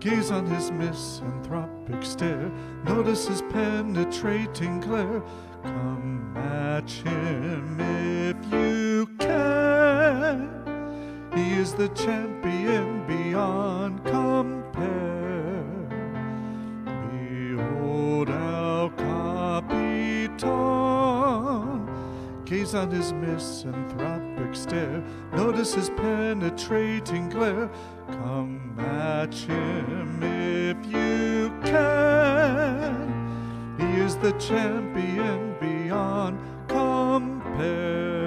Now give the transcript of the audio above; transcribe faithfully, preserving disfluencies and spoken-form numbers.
Gaze on his misanthropic stare, notice his penetrating glare. Come match him if you can. He is the champion beyond compare. Behold our Capitan. Gaze on his misanthropic stare, notice his penetrating glare. Come match him if you can. He is the champion beyond compare.